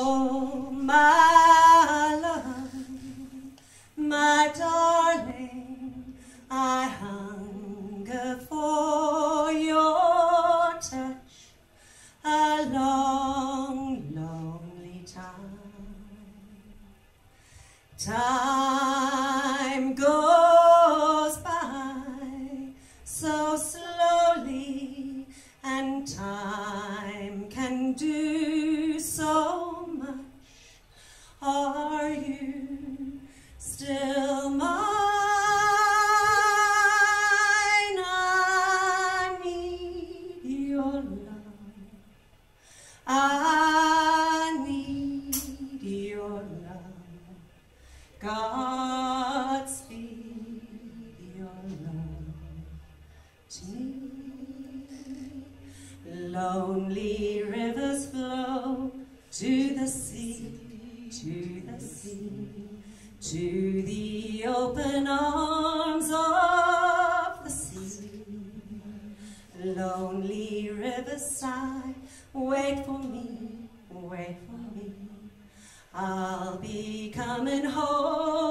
Oh, my love, my darling, I hunger for your touch a long, lonely time. Time goes by so slowly, and time can do so. Are you still mine? I need your love. I need your love. Godspeed your love to me. Lonely rivers flow to the sea. To the sea, to the open arms of the sea. Lonely riverside, wait for me, wait for me. I'll be coming home.